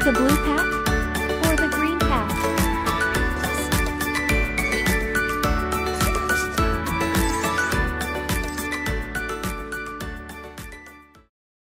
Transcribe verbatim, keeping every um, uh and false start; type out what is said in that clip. The blue pack?